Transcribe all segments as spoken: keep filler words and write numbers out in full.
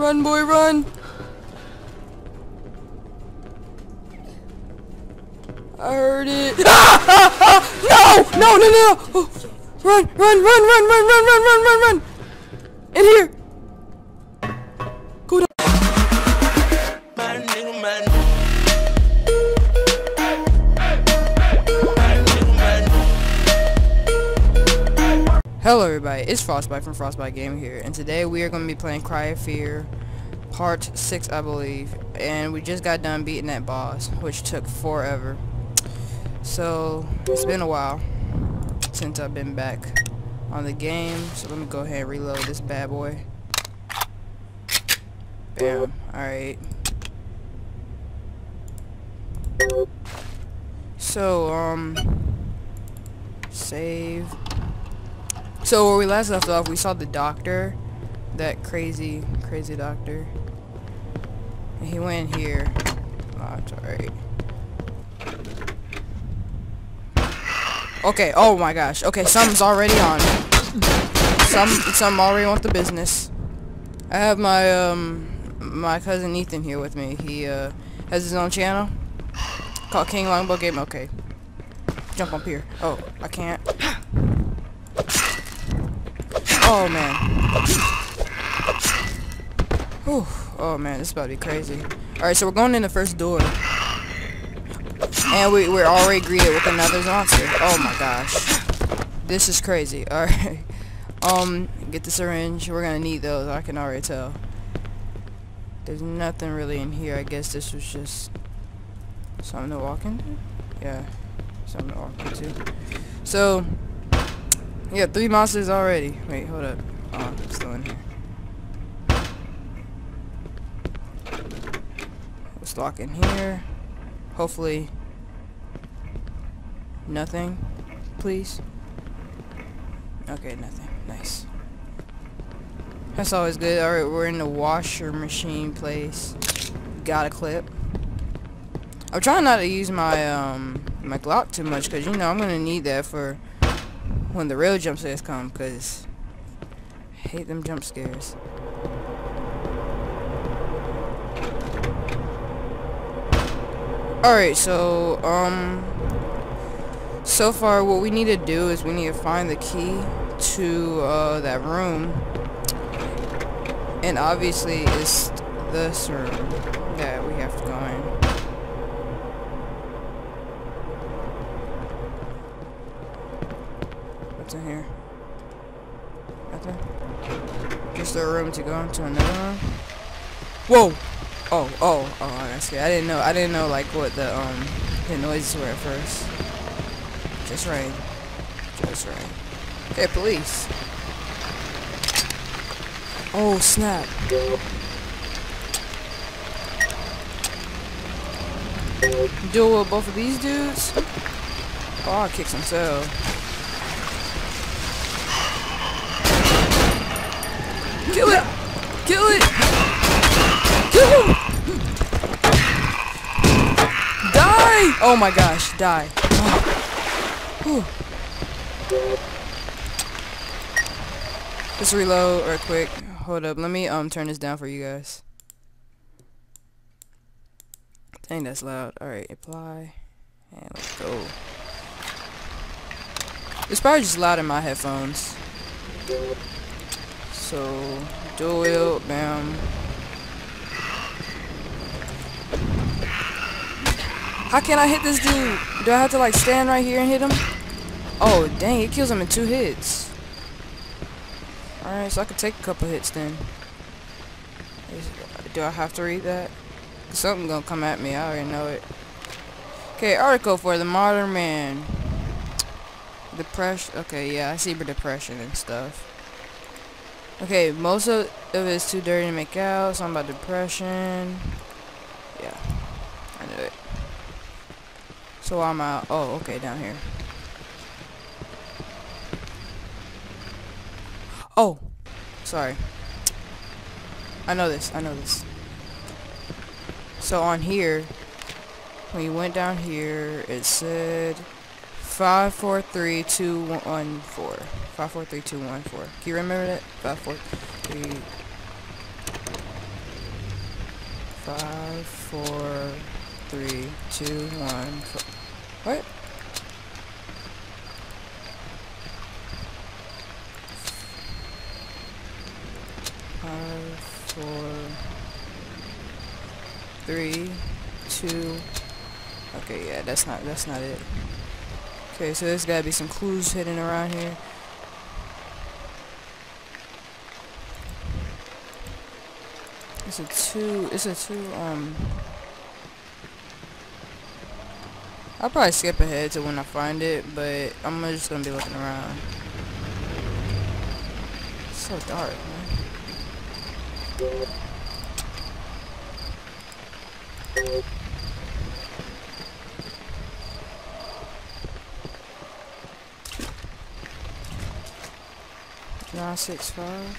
Run, boy, run! I heard it. Ah, ah, ah. No! No, no, no! Oh. Run, run, run, run, run, run, run, run, run, run! In here! Go down! Hello everybody, it's Frostbite from Frostbite Gaming here, and today we are going to be playing Cry of Fear Part six, I believe, and we just got done beating that boss, which took forever. So, it's been a while since I've been back on the game, so let me go ahead and reload this bad boy. Bam, alright. So, um, save. So, where we last left off, we saw the doctor, that crazy, crazy doctor. And he went in here. Oh, it's alright. Okay, oh my gosh. Okay, something's already on. Some some already want the business. I have my um my cousin Ethan here with me. He uh has his own channel called King Longbow Game. Okay. Jump up here. Oh, I can't. Oh man. Whew. Oh man, this is about to be crazy. Alright, so we're going in the first door. And we, we're already greeted with another monster. Oh my gosh. This is crazy. Alright. Um, get the syringe. We're gonna need those. I can already tell. There's nothing really in here. I guess this was just something to walk into? Yeah. Something to walk into. So, yeah, three monsters already. Wait, hold up. Oh, I'm still in here. Let's lock in here. Hopefully... nothing, please. Okay, nothing. Nice. That's always good. Alright, we're in the washer machine place. Got a clip. I'm trying not to use my um my Glock too much, because you know I'm gonna need that for when the real jump scares come, because I hate them jump scares. Alright, so um so far, what we need to do is we need to find the key to uh, that room, and obviously it's this room that we have to go in. What's in here? Nothing. Just a room to go into another room. Whoa! Oh, oh, oh! That's good. I didn't know. I didn't know like what the um the noises were at first. Just rain. Just rain. Hey, police. Oh, snap. Duel with both of these dudes? Oh, I kicked himself. Kill it! Kill it! Kill him! Die! Oh my gosh, die. Oh. Whew. Just reload real quick. Hold up, let me um turn this down for you guys. Dang, that's loud. Alright, apply. And let's go. It's probably just loud in my headphones. So, dual wield, bam. How can I hit this dude? Do I have to like stand right here and hit him? Oh dang, it kills him in two hits. Alright, so I could take a couple hits then. Do I have to read that? Something gonna come at me, I already know it. Okay, article for the modern man. Depression, okay, yeah, I see depression and stuff. Okay, most of, of it is too dirty to make out, something about depression. Yeah, I knew it. So I'm out. Oh, okay, down here. Oh, sorry. I know this. I know this. So on here, when you went down here, it said five, four, three, two, one, four. Five, four, three, two, one, four. Can you remember that? Five, four, three. Five, four, three, two, one. Four. What? Five, four, three, two. Okay, yeah, that's not that's not it. Okay, so there's gotta be some clues hidden around here. It's a two, it's a two, um... I'll probably skip ahead to when I find it, but I'm just gonna be looking around. It's so dark, man. Nine, six, five.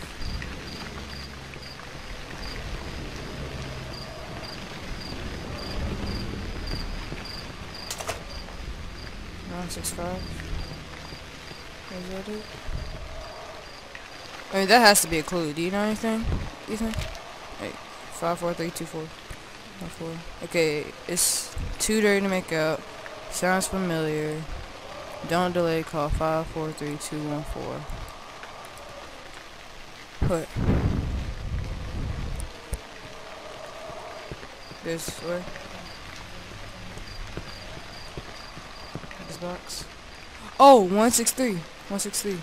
six five. Is that it? I mean, that has to be a clue. Do you know anything, Ethan? Wait, five four three two four. Four. Okay, it's too dirty to make out. Sounds familiar. Don't delay. Call five four three two one four. Put. This way. Box. Oh, one six three. one six three.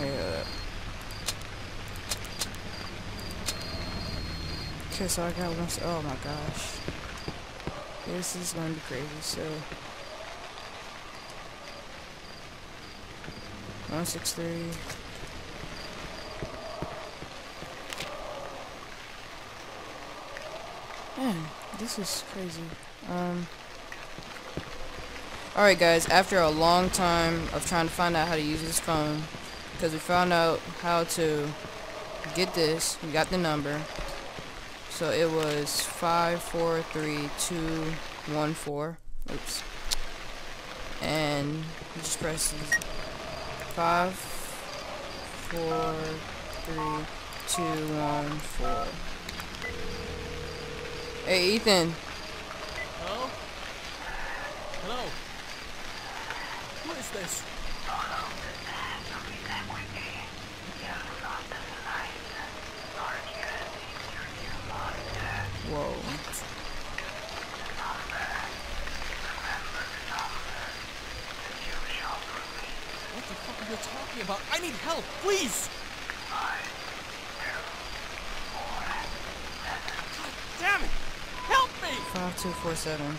I got that. Okay, so I got one. Oh my gosh. This is going to be crazy. So. one six three. Man, this is crazy. Um, Alright guys, after a long time of trying to find out how to use this phone, because we found out how to get this, we got the number. So it was five four three two one four. Oops. And you just press five four three two one four. Hey, Ethan. Hello? Hello? What is this? Whoa. What the fuck are you talking about? I need help, please! five two four seven.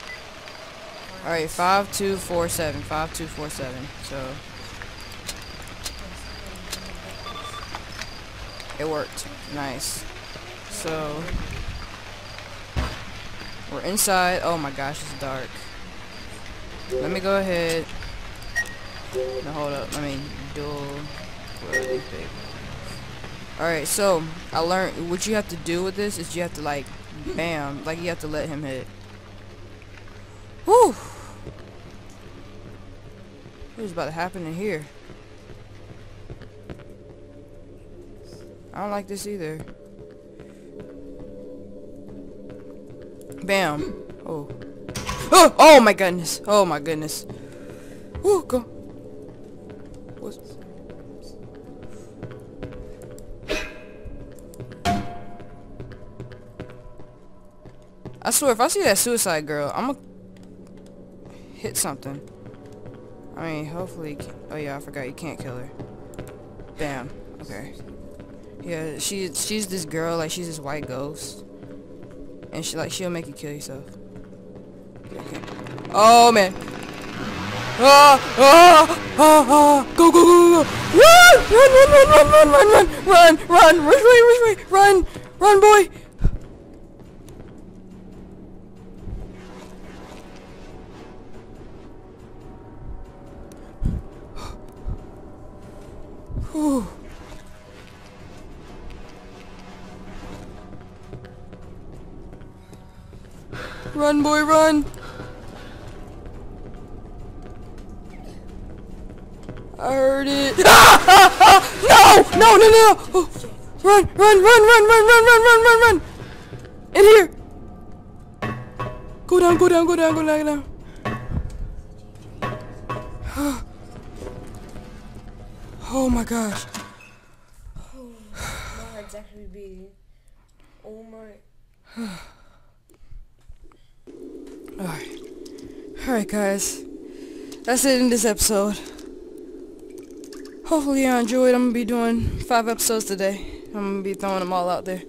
Alright, five two four seven. five two four seven. So. It worked. Nice. So. We're inside. Oh my gosh, it's dark. Let me go ahead. No, hold up. Let me dual. Alright, so. I learned what you have to do with this is you have to, like, bam, like you have to let him hit. Whew! What was about to happen in here? I don't like this either. Bam! Oh. Oh! Oh my goodness! Oh my goodness! Woo! Go! What's... I swear, if I see that suicide girl, I'm gonna hit something. I mean, hopefully... Oh yeah, I forgot, you can't kill her. Bam. Okay. Yeah, she, she's this girl, like, she's this white ghost. And she, like, she'll make you kill yourself. Okay. Oh, man. Ah! Ah! Ah! Ah! Go, go, go, go! Run! Run, run, run, run, run, run, run! Run! Run! Run! Run! Run! Run, boy! Whew. Run, boy, run! I heard it. No! No! No! No! Oh. Run! Run! Run! Run! Run! Run! Run! Run! Run! Run! In here! Go down! Go down! Go down! Go down! Go down! Oh my gosh! Oh my heart's actually beating. Oh my. Alright. Alright guys. That's it in this episode. Hopefully you enjoyed. I'm gonna be doing five episodes today. I'm gonna be throwing them all out there.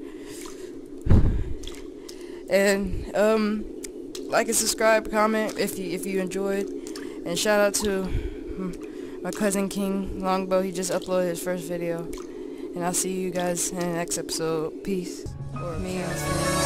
And um like and subscribe, comment if you if you enjoyed. And shout out to my cousin King Longbow. He just uploaded his first video. And I'll see you guys in the next episode. Peace. Or me.